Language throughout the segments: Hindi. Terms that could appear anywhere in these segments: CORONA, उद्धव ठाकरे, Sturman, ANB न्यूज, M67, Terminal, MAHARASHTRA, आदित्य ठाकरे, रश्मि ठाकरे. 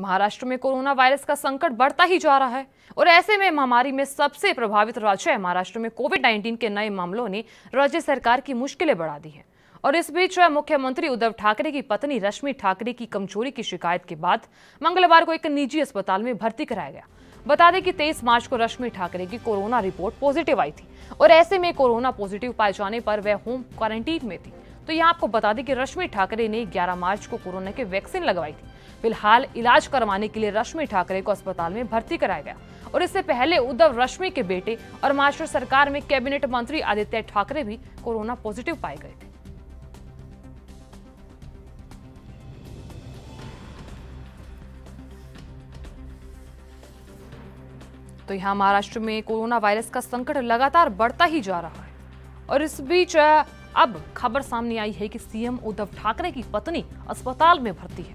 महाराष्ट्र में कोरोना वायरस का संकट बढ़ता ही जा रहा है और ऐसे में महामारी में सबसे प्रभावित राज्य है। महाराष्ट्र में कोविड-19 के नए मामलों ने राज्य सरकार की मुश्किलें बढ़ा दी हैं और इस बीच मुख्यमंत्री उद्धव ठाकरे की पत्नी रश्मि ठाकरे की कमजोरी की शिकायत के बाद मंगलवार को एक निजी अस्पताल में भर्ती कराया गया। बता दें कि 23 मार्च को रश्मि ठाकरे की कोरोना रिपोर्ट पॉजिटिव आई थी और ऐसे में कोरोना पॉजिटिव पाए जाने पर वह होम क्वारंटीन में थी। तो यहां आपको बता दें कि रश्मि ठाकरे ने 11 मार्च को कोरोना की वैक्सीन लगवाई थी। फिलहाल इलाज करवाने के लिए रश्मि ठाकरे को अस्पताल में भर्ती कराया गया और इससे पहले उद्धव रश्मि के बेटे और महाराष्ट्र सरकार में कैबिनेट मंत्री आदित्य ठाकरे भी कोरोना पॉजिटिव पाए गए थे। तो यहाँ महाराष्ट्र में कोरोना वायरस का संकट लगातार बढ़ता ही जा रहा है और इस बीच अब खबर सामने आई है कि सीएम उद्धव ठाकरे की पत्नी अस्पताल में भर्ती है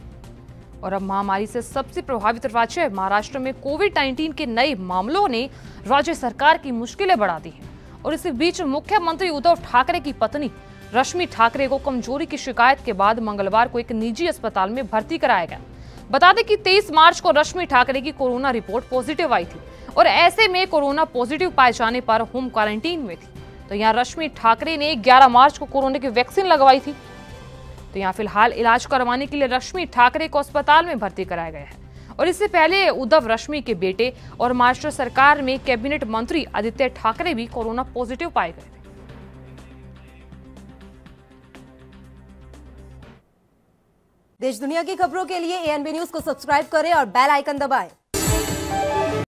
और अब महामारी से सबसे प्रभावित राज्य महाराष्ट्र में कोविड-19 के नए मामलों ने राज्य सरकार की मुश्किलें बढ़ा दी है और इसी बीच मुख्यमंत्री उद्धव ठाकरे की पत्नी रश्मि ठाकरे को कमजोरी की शिकायत के बाद मंगलवार को एक निजी अस्पताल में भर्ती कराया गया। बता दें कि 23 मार्च को रश्मि ठाकरे की कोरोना रिपोर्ट पॉजिटिव आई थी और ऐसे में कोरोना पॉजिटिव पाए जाने पर होम क्वारंटीन में थी। तो यहाँ रश्मि ठाकरे ने 11 मार्च को कोरोना की वैक्सीन लगवाई थी। तो यहाँ फिलहाल इलाज करवाने के लिए रश्मि ठाकरे को अस्पताल में भर्ती कराया गया है और इससे पहले उद्धव रश्मि के बेटे और महाराष्ट्र सरकार में कैबिनेट मंत्री आदित्य ठाकरे भी कोरोना पॉजिटिव पाए गए थे। देश दुनिया की खबरों के लिए ANB न्यूज को सब्सक्राइब करें और बेल आइकन दबाएं।